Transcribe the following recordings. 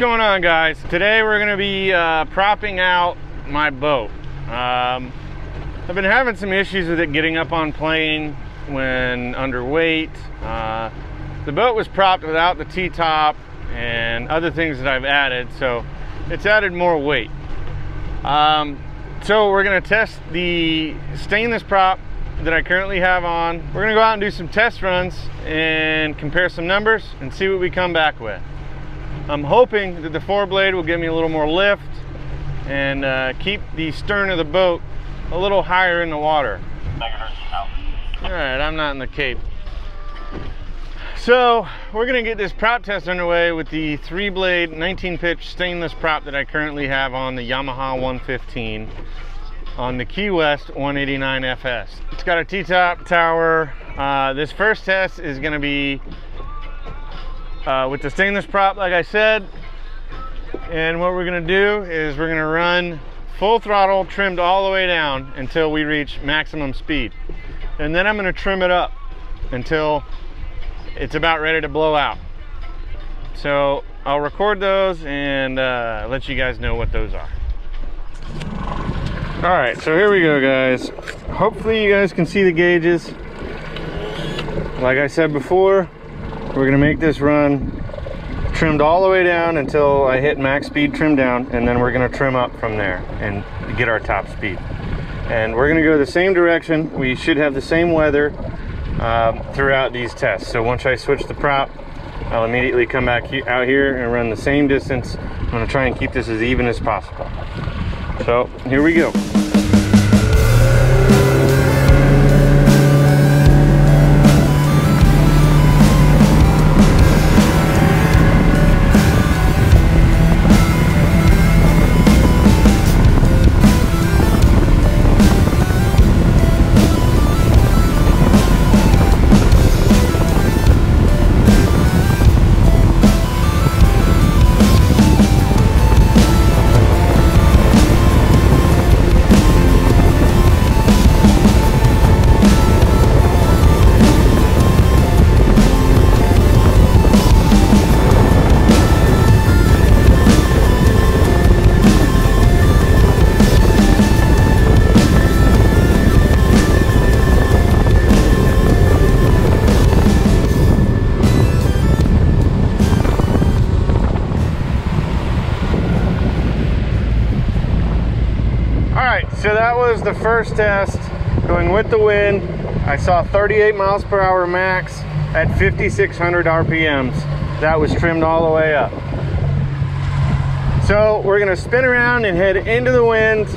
going on, guys? Today we're going to be propping out my boat. I've been having some issues with it getting up on plane when underweight. The boat was propped without the T-top and other things that I've added, so it's added more weight. So we're going to test the stainless prop that I currently have on. We're going to go out and do some test runs and compare some numbers and see what we come back with. I'm hoping that the foreblade will give me a little more lift and keep the stern of the boat a little higher in the water. Alright, I'm not in the Cape. So we're going to get this prop test underway with the 3-blade 19-pitch stainless prop that I currently have on the Yamaha 115 on the Key West 189FS. It's got a T-top tower. This first test is going to be with the stainless prop, like I said, and what we're going to do is we're going to run full throttle trimmed all the way down until we reach maximum speed, and then I'm going to trim it up until it's about ready to blow out. So I'll record those and let you guys know what those are. All right, so here we go, guys. Hopefully you guys can see the gauges. Like I said before, we're gonna make this run trimmed all the way down until I hit max speed trim down, and then we're gonna trim up from there and get our top speed. And we're gonna go the same direction. We should have the same weather throughout these tests. So once I switch the prop, I'll immediately come back out here and run the same distance. I'm gonna try and keep this as even as possible. So here we go. So that was the first test, going with the wind. I saw 38 miles per hour max at 5,600 RPMs. That was trimmed all the way up. So we're gonna spin around and head into the wind.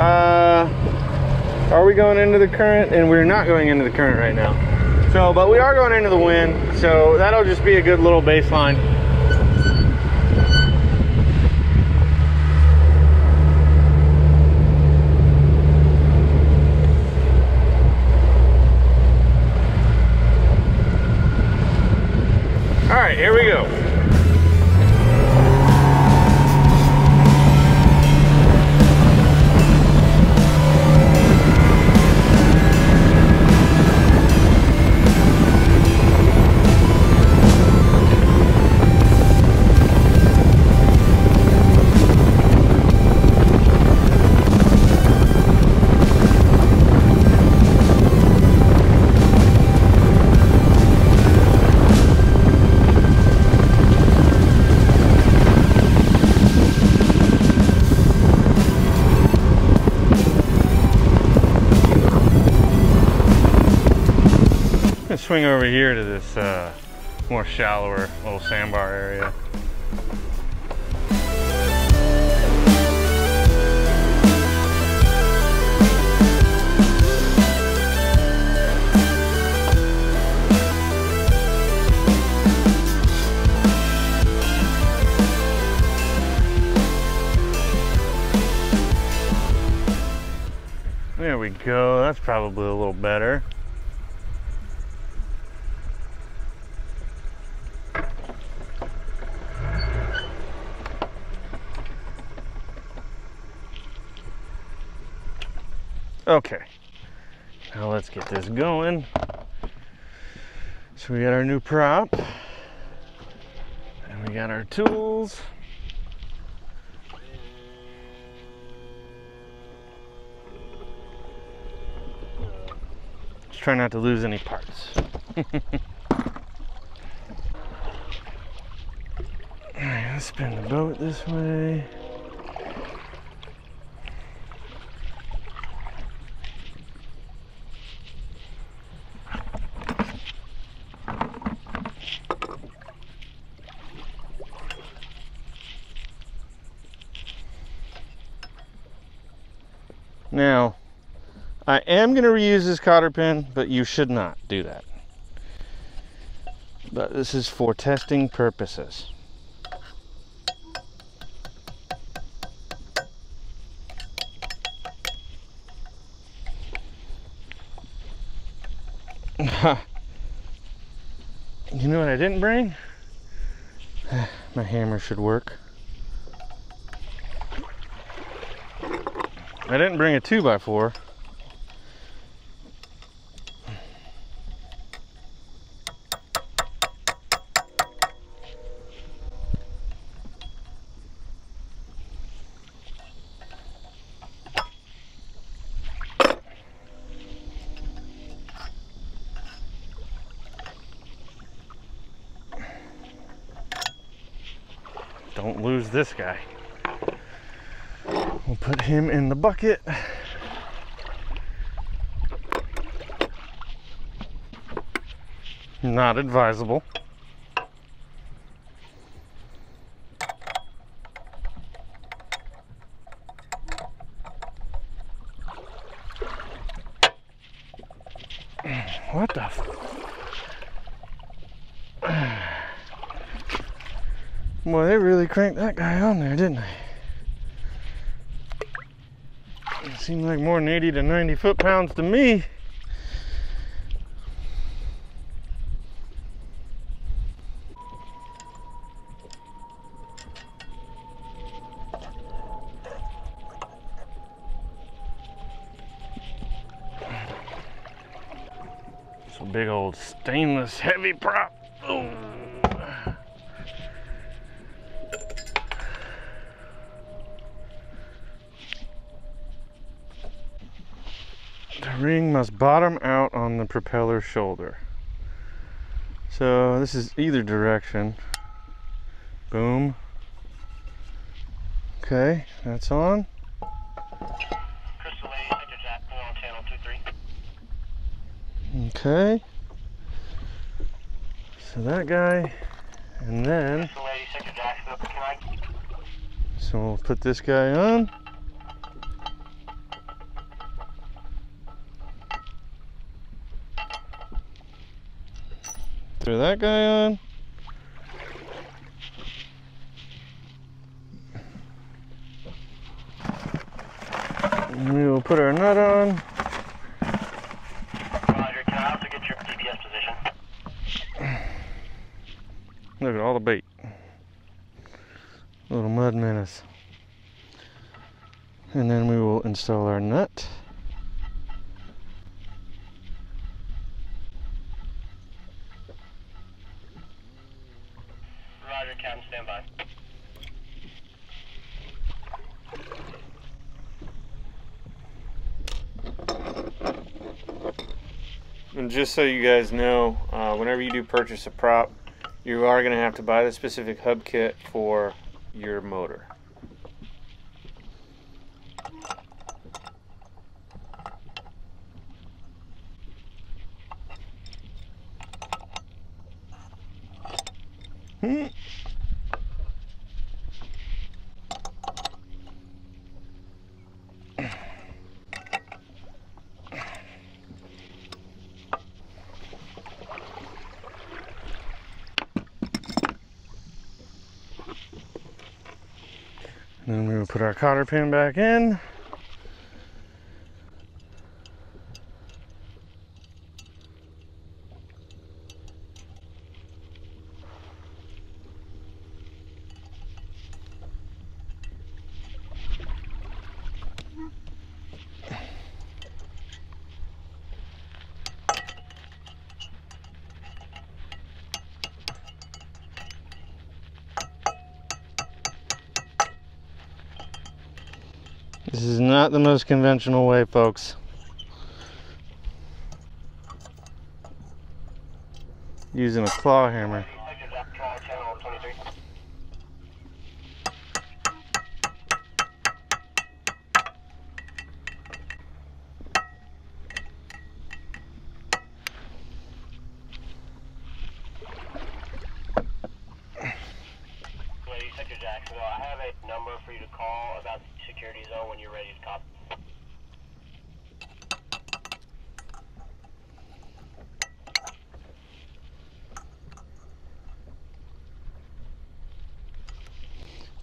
Are we going into the current? And we're not going into the current right now. So, but we are going into the wind, so that'll just be a good little baseline. Here we go. Swing over here to this more shallower little sandbar area. There we go, that's probably a little better. Okay, now let's get this going. So we got our new prop and we got our tools. try not to lose any parts. Alright, let's spin the boat this way. Now, I am going to reuse this cotter pin, but you should not do that. But this is for testing purposes. You know what I didn't bring? My hammer should work. I didn't bring a 2x4. Don't lose this guy. We'll put him in the bucket. Not advisable. What the f... Boy, they really cranked that guy on there, didn't they? Seemed like more than 80 to 90 foot-pounds to me. It's a big old stainless heavy prop. Oh. Ring must bottom out on the propeller shoulder. So this is either direction. Boom. Okay, that's on. Okay. So that guy, and then. So we'll put this guy on. Throw that guy on. And we will put our nut on. Roger, can I also get your GPS position? Look at all the bait. Little mud menace. And then we will install our nut. And just so you guys know, whenever you do purchase a prop, you are going to have to buy the specific hub kit for your motor. Then we will put our cotter pin back in. This is not the most conventional way, folks. using a claw hammer.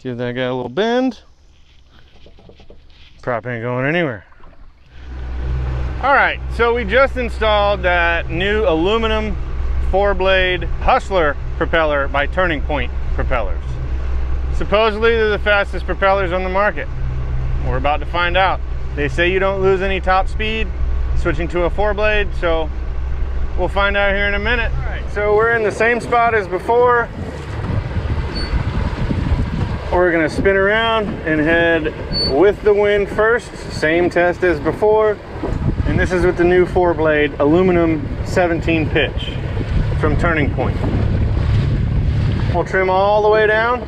Give that guy a little bend. Prop ain't going anywhere. All right, so we just installed that new aluminum 4-blade Hustler propeller by Turning Point Propellers. Supposedly they're the fastest propellers on the market. We're about to find out. They say you don't lose any top speed switching to a 4-blade, so we'll find out here in a minute. All right, so we're in the same spot as before. We're gonna spin around and head with the wind first, same test as before. And this is with the new 4-blade aluminum 17 pitch from Turning Point. We'll trim all the way down.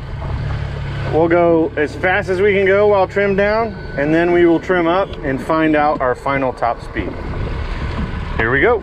We'll go as fast as we can go while trimmed down, and then we will trim up and find out our final top speed. Here we go.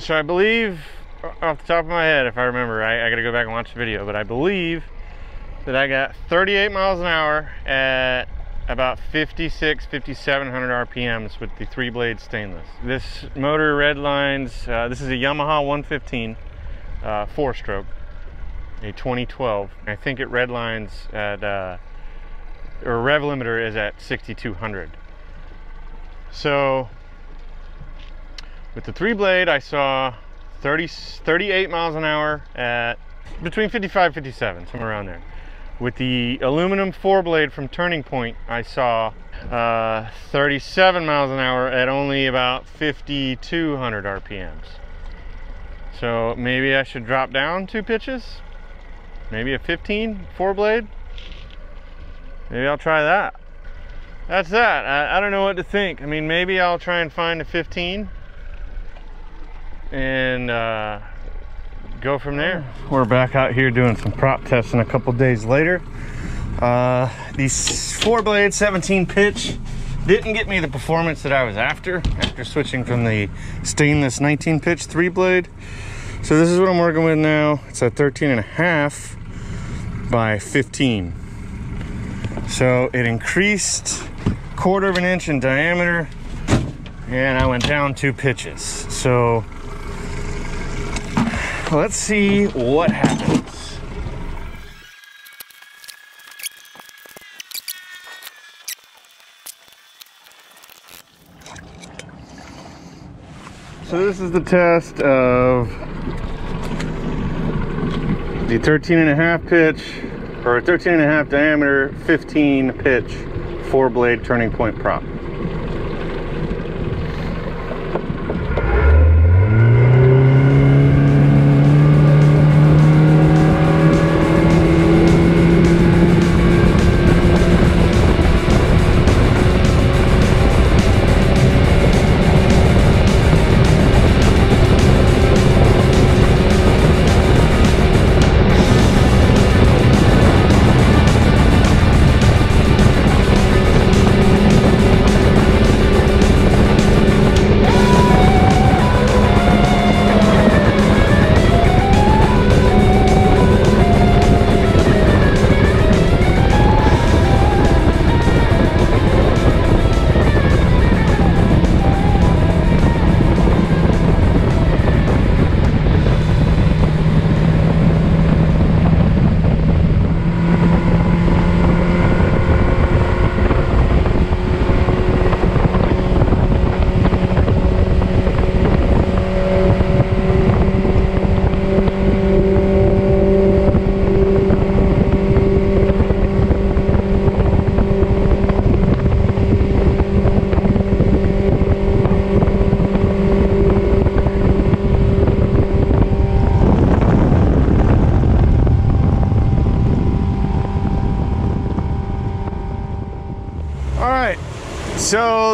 So I believe, off the top of my head, if I remember right, I gotta go back and watch the video, but I believe that I got 38 miles an hour at about 5,700 RPMs with the 3-blade stainless. This motor redlines, this is a Yamaha 115 4-stroke, a 2012. I think it redlines at, or rev limiter is at 6,200. So, with the 3-blade, I saw 38 miles an hour at between 55 and 57, somewhere around there. With the aluminum 4-blade from Turning Point, I saw 37 miles an hour at only about 5,200 RPMs. So maybe I should drop down 2 pitches, maybe a 15 4-blade. Maybe I'll try that. That's that. I don't know what to think. I mean, maybe I'll try and find a 15. And go from there. We're back out here doing some prop testing a couple days later. These 4-blade 17 pitch didn't get me the performance that I was after switching from the stainless 19 pitch 3-blade. So this is what I'm working with now. It's a 13.5 by 15. So it increased 1/4 of an inch in diameter, and I went down 2 pitches. So let's see what happens. So this is the test of the 13.5 pitch, or 13.5 diameter, 15 pitch, 4-blade Turning Point prop.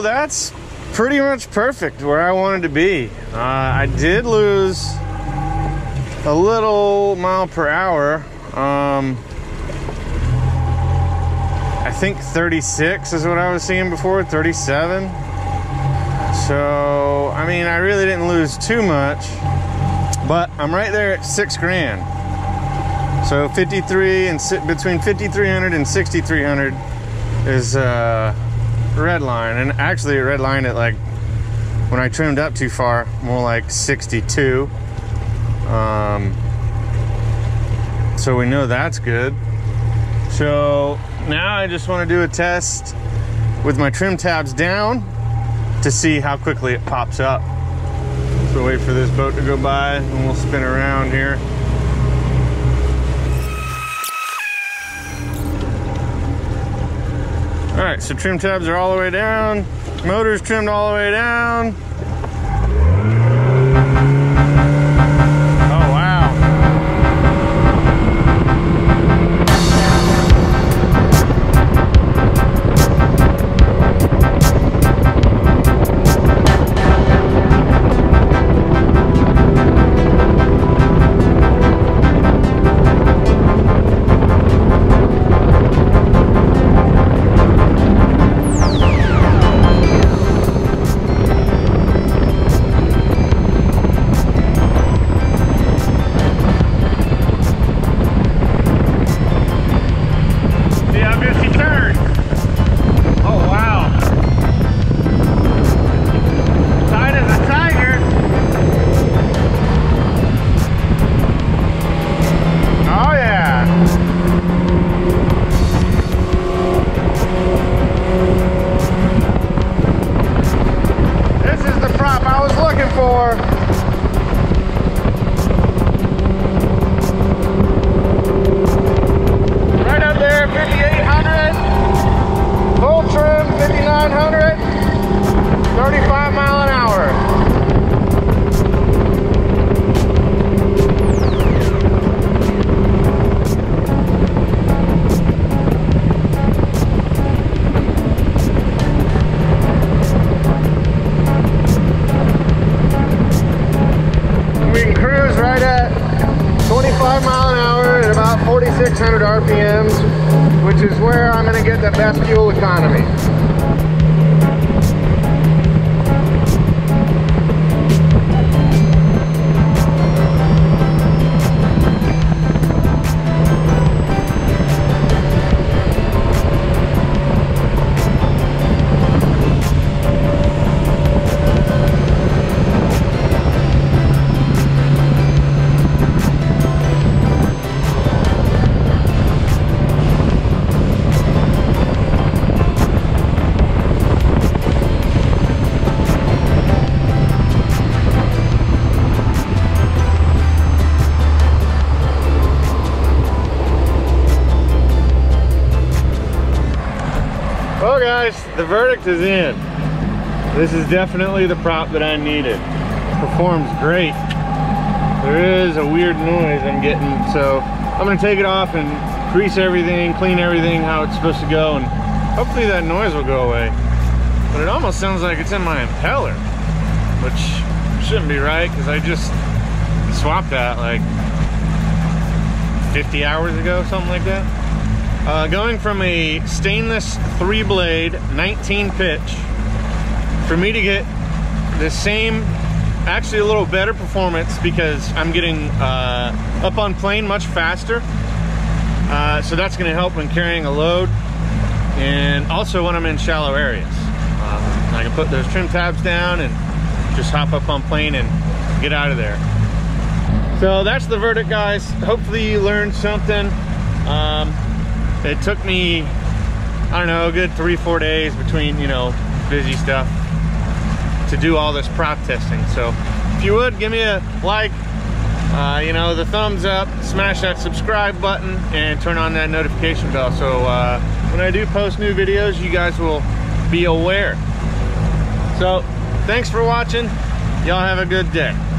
that's pretty much perfect where I wanted to be. I did lose a little mile per hour. I think 36 is what I was seeing before, 37. So, I mean, I really didn't lose too much, but I'm right there at $6,000. So 53 and between 5,300 and 6,300 is red line, and actually it red line at, like, when I trimmed up too far, more like 62. So we know that's good. So now I just want to do a test with my trim tabs down to see how quickly it pops up. So wait for this boat to go by and we'll spin around here. All right, so trim tabs are all the way down. Motor's trimmed all the way down. Oh, the verdict is in. This is definitely the prop that I needed. It performs great. There is a weird noise I'm getting, so I'm gonna take it off and grease everything, clean everything how it's supposed to go, and hopefully that noise will go away. But it almost sounds like it's in my impeller, which shouldn't be right, because I just swapped that like 50 hours ago, something like that. Going from a stainless 3-blade, 19 pitch, for me to get the same, actually a little better performance, because I'm getting up on plane much faster. So that's gonna help when carrying a load, and also when I'm in shallow areas. I can put those trim tabs down and just hop up on plane and get out of there. So that's the verdict, guys. Hopefully you learned something. It took me, I don't know, a good 3-4 days between, you know, busy stuff to do all this prop testing. So if you would, give me a like, you know, the thumbs up, smash that subscribe button, and turn on that notification bell. So when I do post new videos, you guys will be aware. So thanks for watching. Y'all have a good day.